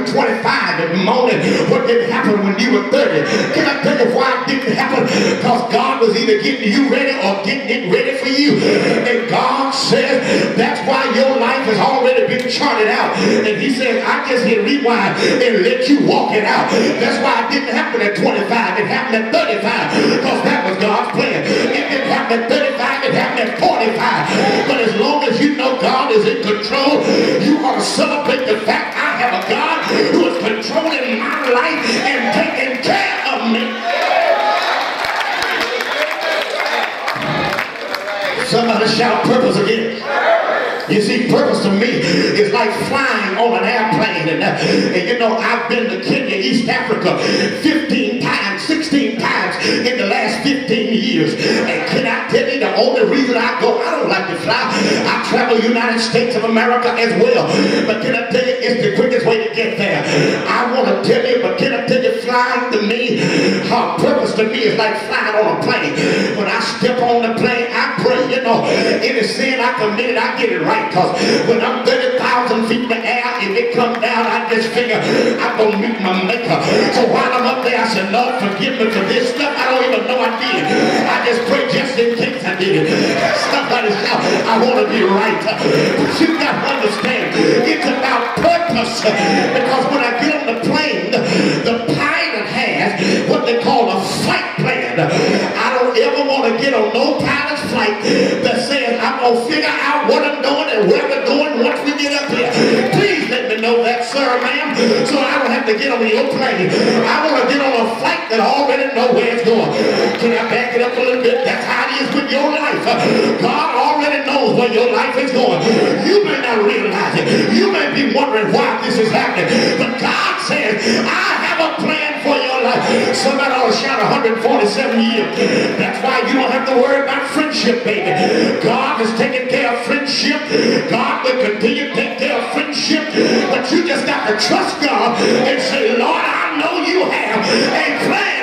were 25 in the morning, what didn't happen when you were 30? Can I tell you why it didn't happen? Because God was either getting you ready or getting it ready for you. And God said, that's why your life has already been charted out. And he said, I just hit rewind and let you walk it out. That's why it didn't happen at 25. It happened at 35 because that was God's plan. It didn't happen at 35. It happened at 45. But as long as you know God is in control, you ought to celebrate the fact I have a God who is controlling my life and taking care of me. Somebody shout purpose again. You see, purpose to me is like flying on an airplane. And you know, I've been to Kenya, East Africa 15 times, 16 times in the last 15 years. And can I tell you the only reason I go, I don't like to fly. I travel United States of America as well. But can I tell you, it's the quickest way to get there. I want to tell you, but can I tell you, flying to me, her purpose to me is like flying on a plane. When I step on the plane, I pray, you know, any sin I committed, I get it right. Because when I'm 30,000 feet in the air, if it comes down, I just figure I'm going to meet my maker. So while I'm up there, I said, Lord, forgive me for this stuff I don't even know I did. I just pray just in case I did it. Stuff like this, I want to be right. But you got to understand, it's about purpose. Because when I get on the plane, the pilot has what they call a flight plan. I don't ever want to get on no pilot's flight that says I'm going to figure out what I'm doing and where we're going once we get up here. Please let me know that, sir, ma'am, so I don't have to get on your plane. I want to get on a flight that I already know where it's going. Can I back it up a little bit? That's how it is with your life. God already knows where your life is going. You may not realize it. You may be wondering why this is happening. But God says, I have a plan for your life. Somebody ought to shout 147 years. That's why you don't have to worry about friendship, baby. God is taking care of friendship. God will continue to take care of friendship, but you just got to trust God and say, Lord, I know you have a plan